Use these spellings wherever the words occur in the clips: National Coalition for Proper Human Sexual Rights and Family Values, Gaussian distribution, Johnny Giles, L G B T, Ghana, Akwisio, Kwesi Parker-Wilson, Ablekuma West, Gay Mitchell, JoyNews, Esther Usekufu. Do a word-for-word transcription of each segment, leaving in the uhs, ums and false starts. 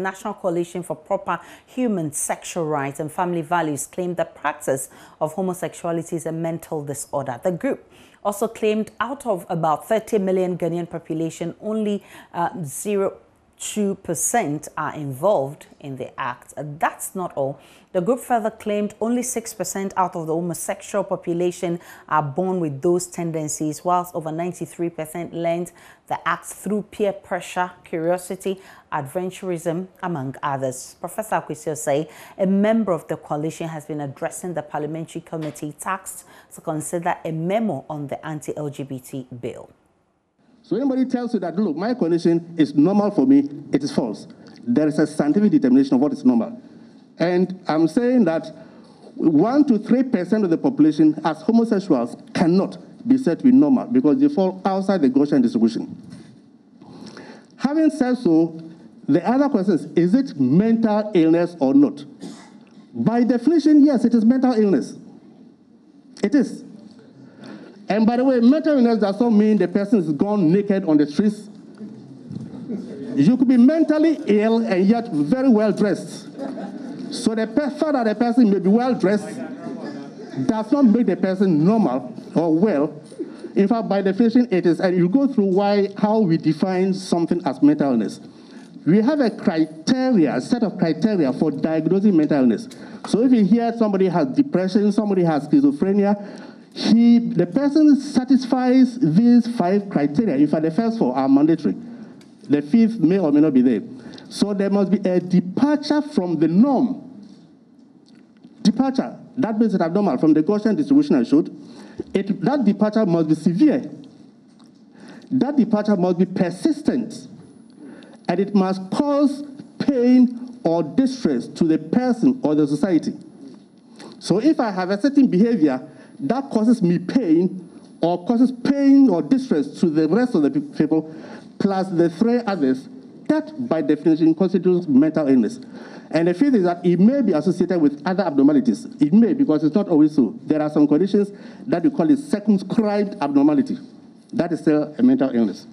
the National Coalition for Proper Human Sexual Rights and Family Values claimed the practice of homosexuality is a mental disorder. The group also claimed out of about thirty million Ghanaian population, only uh, zero point two percent are involved in the act. That's not all. The group further claimed only six percent out of the homosexual population are born with those tendencies, whilst over ninety-three percent learned the act through peer pressure, curiosity, adventurism, among others. Professor Akwisio say a member of the coalition has been addressing the parliamentary committee tasked to consider a memo on the anti-L G B T bill. So anybody tells you that, look, my condition is normal for me, it is false. There is a scientific determination of what is normal. And I'm saying that one to three percent of the population as homosexuals cannot be said to be normal because they fall outside the Gaussian distribution. Having said so, the other question is, is it mental illness or not? By definition, yes, it is mental illness. It is. And by the way, mental illness does not mean the person is gone naked on the streets. You could be mentally ill and yet very well dressed. So the fact that the person may be well dressed does not make the person normal or well. In fact, by definition, it is. And you go through why, how we define something as mental illness. We have a criteria, a set of criteria for diagnosing mental illness. So if you hear somebody has depression, somebody has schizophrenia, He, the person satisfies these five criteria. In fact, the first four are mandatory. The fifth may or may not be there. So there must be a departure from the norm. Departure, that means it's abnormal, from the Gaussian distribution I showed. It, that departure must be severe. That departure must be persistent. And it must cause pain or distress to the person or the society. So if I have a certain behavior that causes me pain, or causes pain or distress to the rest of the people, plus the three others, that by definition constitutes mental illness. And the fifth is that it may be associated with other abnormalities. It may, because it's not always so. There are some conditions that we call a circumscribed abnormality. That is still a mental illness.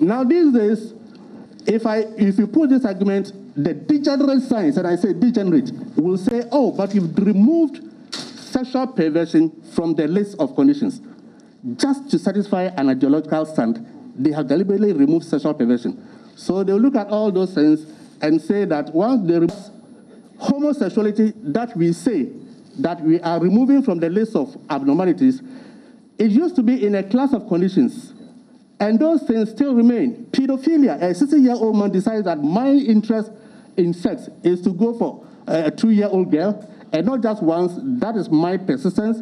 Now these days, if, I, if you put this argument, the degenerate science, and I say degenerate, will say, oh, but you've removed sexual perversion from the list of conditions. Just to satisfy an ideological stand, they have deliberately removed sexual perversion. So they'll look at all those things and say that once they remove homosexuality that we say that we are removing from the list of abnormalities, it used to be in a class of conditions. And those things still remain. Pedophilia, a sixteen-year-old man decides that my interest in sex is to go for a two-year-old girl, and not just once, that is my persistence.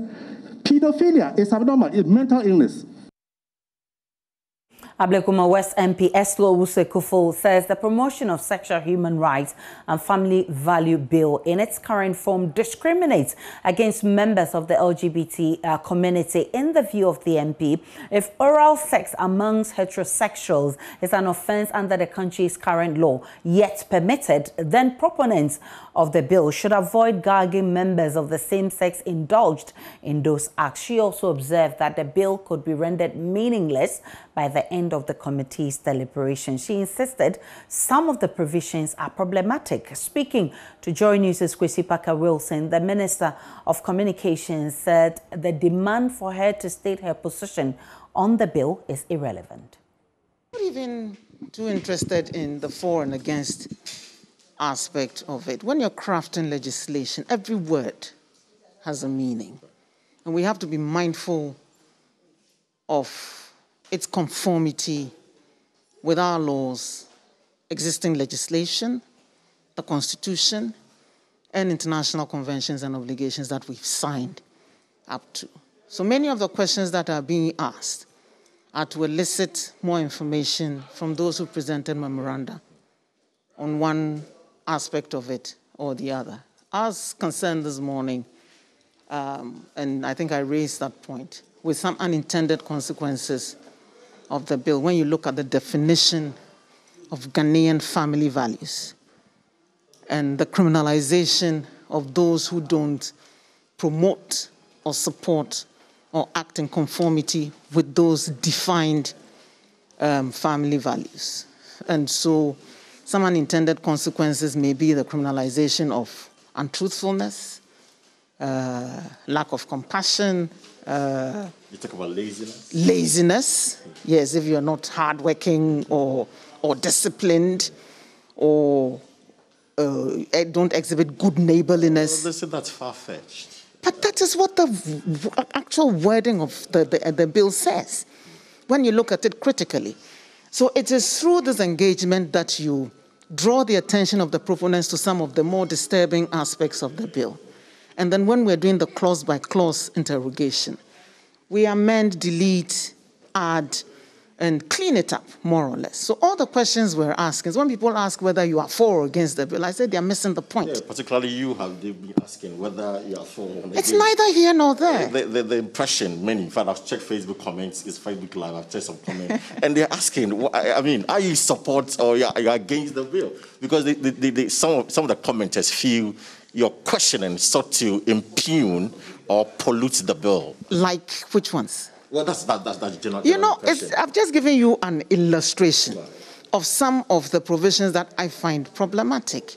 Pedophilia is abnormal, it's mental illness. Ablekuma West M P Esther Usekufu says the promotion of sexual human rights and family value bill in its current form discriminates against members of the L G B T uh, community. In the view of the M P, if oral sex amongst heterosexuals is an offense under the country's current law, yet permitted, then proponents of the bill should avoid gagging members of the same sex indulged in those acts. She also observed that the bill could be rendered meaningless by the end of the committee's deliberation. She insisted some of the provisions are problematic. Speaking to Joy News' Kwesi Parker-Wilson, the Minister of Communications said the demand for her to state her position on the bill is irrelevant. I'm not even too interested in the for and against aspect of it. When you're crafting legislation, every word has a meaning. And we have to be mindful of its conformity with our laws, existing legislation, the Constitution, and international conventions and obligations that we've signed up to. So many of the questions that are being asked are to elicit more information from those who presented memoranda on one aspect of it or the other. I was concerned this morning, um, and I think I raised that point, with some unintended consequences of the bill, when you look at the definition of Ghanaian family values and the criminalization of those who don't promote or support or act in conformity with those defined um, family values. And so Some unintended consequences may be the criminalization of untruthfulness, uh, lack of compassion. Uh, you talk about laziness? Laziness, yes, if you're not hardworking or, or disciplined or uh, don't exhibit good neighborliness. Well, they say that's far-fetched. But that is what the actual wording of the, the, the bill says, when you look at it critically. So it is through this engagement that you draw the attention of the proponents to some of the more disturbing aspects of the bill. And then when we're doing the clause-by-clause interrogation, we amend, delete, add, and clean it up, more or less. So all the questions we're asking, so when people ask whether you are for or against the bill, I said they're missing the point. Yeah, particularly you have they been asking whether you are for or against. It's neither here nor there. The, the, the impression, many, in fact, I've checked Facebook comments, it's Facebook Live, I've checked some comments, and they're asking, I mean, are you support or are you against the bill? Because they, they, they, they, some, of, some of the commenters feel your questioning sought to impugn or pollute the bill. Like which ones? Well, that's that, that, that general You know, it's, I've just given you an illustration right. of some of the provisions that I find problematic,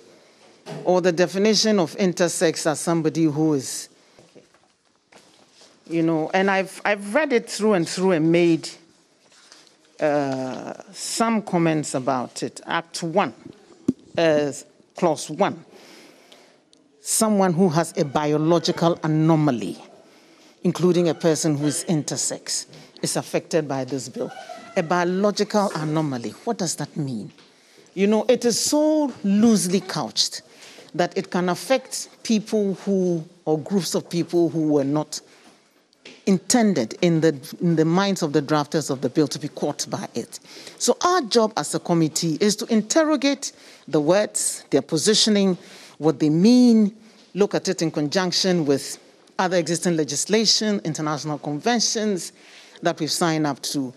or the definition of intersex as somebody who is, you know, and I've, I've read it through and through and made uh, some comments about it. Act one, uh, Clause one. Someone who has a biological anomaly, including a person who is intersex, is affected by this bill. A biological anomaly, what does that mean? You know, it is so loosely couched that it can affect people who, or groups of people who were not intended in the, in the minds of the drafters of the bill to be caught by it. So our job as a committee is to interrogate the words, their positioning, what they mean, look at it in conjunction with other existing legislation, international conventions that we've signed up to,